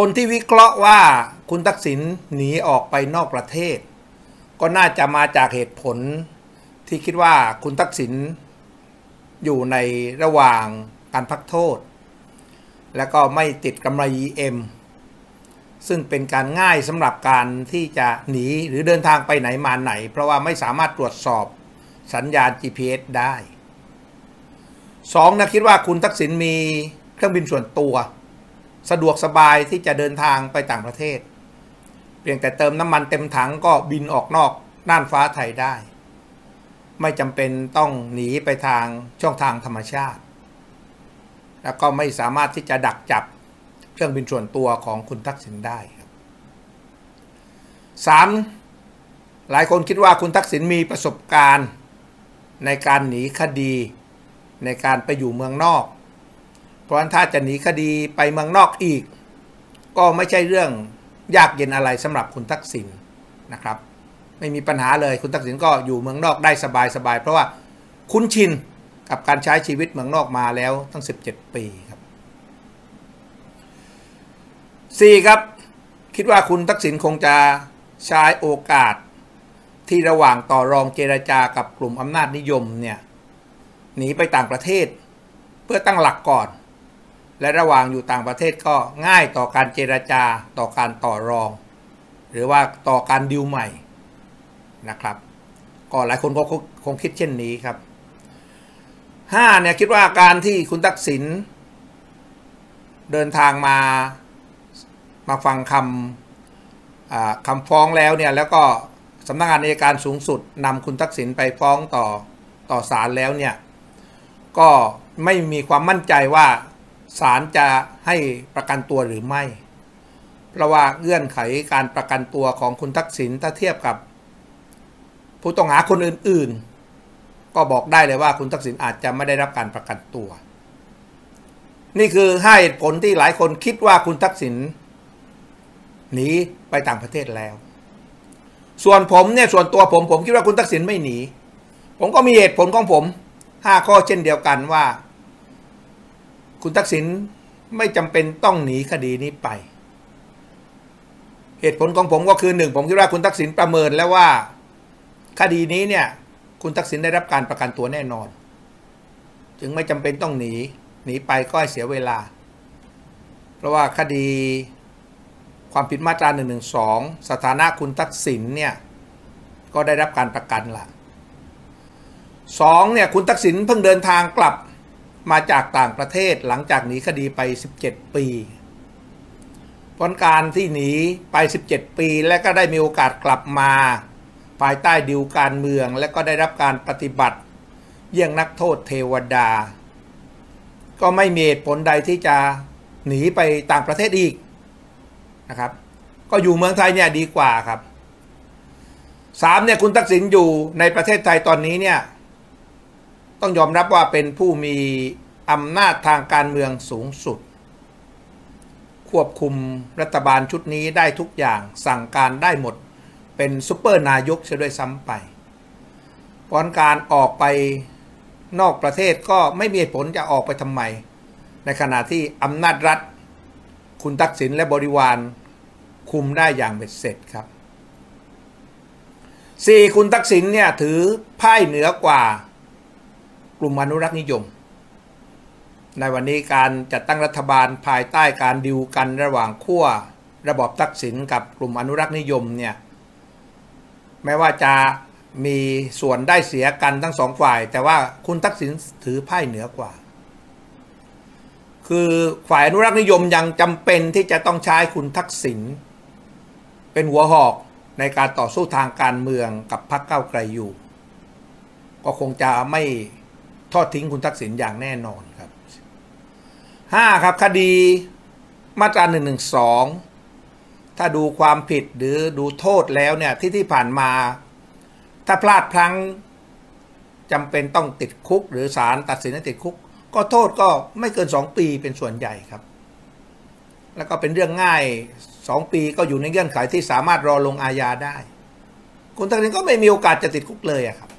คนที่วิเคราะห์ว่าคุณทักษิณหนีออกไปนอกประเทศก็น่าจะมาจากเหตุผลที่คิดว่าคุณทักษิณอยู่ในระหว่างการพักโทษและก็ไม่ติดกำไร EM ซึ่งเป็นการง่ายสำหรับการที่จะหนีหรือเดินทางไปไหนมาไหนเพราะว่าไม่สามารถตรวจสอบสัญญาณ GPS ได้2นะคิดว่าคุณทักษิณมีเครื่องบินส่วนตัวสะดวกสบายที่จะเดินทางไปต่างประเทศเพียงแต่เติมน้ำมันเต็มถังก็บินออกนอกน่านฟ้าไทยได้ไม่จำเป็นต้องหนีไปทางช่องทางธรรมชาติแล้วก็ไม่สามารถที่จะดักจับเครื่องบินส่วนตัวของคุณทักษิณได้ครับ 3. หลายคนคิดว่าคุณทักษิณมีประสบการณ์ในการหนีคดีในการไปอยู่เมืองนอกเพราะฉะนั้นถ้าจะหนีคดีไปเมืองนอกอีกก็ไม่ใช่เรื่องยากเย็นอะไรสำหรับคุณทักษิณนะครับไม่มีปัญหาเลยคุณทักษิณก็อยู่เมืองนอกได้สบายๆเพราะว่าคุ้นชินกับการใช้ชีวิตเมืองนอกมาแล้วตั้ง17ปีครับ 4. ครับคิดว่าคุณทักษิณคงจะใช้โอกาสที่ระหว่างต่อรองเจรจากับกลุ่มอำนาจนิยมเนี่ยหนีไปต่างประเทศเพื่อตั้งหลักก่อนและระหว่างอยู่ต่างประเทศก็ง่ายต่อการเจรจาต่อการต่อรองหรือว่าต่อการดิวใหม่นะครับก็หลายคนก็คงคิดเช่นนี้ครับ 5. เนี่ยคิดว่าการที่คุณทักษิณเดินทางมาฟังคำฟ้องแล้วเนี่ยแล้วก็สำนักงานอัยการสูงสุดนำคุณทักษิณไปฟ้องต่อศาลแล้วเนี่ยก็ไม่มีความมั่นใจว่าศาลจะให้ประกันตัวหรือไม่เพราะว่าเงื่อนไขการประกันตัวของคุณทักษิณถ้าเทียบกับผู้ต้องหาคนอื่นๆก็บอกได้เลยว่าคุณทักษิณอาจจะไม่ได้รับการประกันตัวนี่คือ5เหตุผลที่หลายคนคิดว่าคุณทักษิณหนีไปต่างประเทศแล้วส่วนผมเนี่ยส่วนตัวผมคิดว่าคุณทักษิณไม่หนีผมก็มีเหตุผลของผม5ข้อเช่นเดียวกันว่าคุณทักษิณไม่จำเป็นต้องหนีคดีนี้ไปเหตุผลของผมก็คือ 1. ผมคิดว่าคุณทักษิณประเมินแล้วว่าคดีนี้เนี่ยคุณทักษิณได้รับการประกันตัวแน่นอนจึงไม่จำเป็นต้องหนีไปก็ให้เสียเวลาเพราะว่าคดีความผิดมาตรา 112 สถานะคุณทักษิณเนี่ยก็ได้รับการประกันละ2. เนี่ยคุณทักษิณเพิ่งเดินทางกลับมาจากต่างประเทศหลังจากหนีคดีไป17ปีผลการที่หนีไป17ปีและก็ได้มีโอกาสกลับมาภายใต้ดิวการเมืองและก็ได้รับการปฏิบัติเยี่ยงนักโทษเทวดาก็ไม่มีเหตุผลใดที่จะหนีไปต่างประเทศอีกนะครับก็อยู่เมืองไทยเนี่ยดีกว่าครับ 3. เนี่ยคุณทักษิณอยู่ในประเทศไทยตอนนี้เนี่ยต้องยอมรับว่าเป็นผู้มีอำนาจทางการเมืองสูงสุดควบคุมรัฐบาลชุดนี้ได้ทุกอย่างสั่งการได้หมดเป็นซุปเปอร์นายกเสียด้วยซ้ำไปเพราะการออกไปนอกประเทศก็ไม่มีผลจะออกไปทำไมในขณะที่อำนาจรัฐคุณทักษิณและบริวารคุมได้อย่างเบ็ดเสร็จครับ 4. คุณทักษิณเนี่ยถือไพ่เหนือกว่ากลุ่มอนุรักษ์นิยมในวันนี้การจัดตั้งรัฐบาลภายใต้การดิวกันระหว่างขั้วระบอบทักษิณกับกลุ่มอนุรักษ์นิยมเนี่ยแม้ว่าจะมีส่วนได้เสียกันทั้งสองฝ่ายแต่ว่าคุณทักษิณถือไพ่เหนือกว่าคือฝ่ายอนุรักษ์นิยมยังจำเป็นที่จะต้องใช้คุณทักษิณเป็นหัวหอกในการต่อสู้ทางการเมืองกับพรรคก้าวไกลอยู่ก็คงจะไม่ทอดทิ้งคุณทักษิณอย่างแน่นอนครับ 5. ครับคดีมาตรา 112 ถ้าดูความผิดหรือดูโทษแล้วเนี่ยที่ผ่านมาถ้าพลาดพลั้งจำเป็นต้องติดคุกหรือศาลตัดสินให้ติดคุกก็โทษก็ไม่เกิน2ปีเป็นส่วนใหญ่ครับแล้วก็เป็นเรื่องง่าย2ปีก็อยู่ในเงื่อนไขที่สามารถรอลงอาญาได้คุณทักษิณก็ไม่มีโอกาสจะติดคุกเลยครับ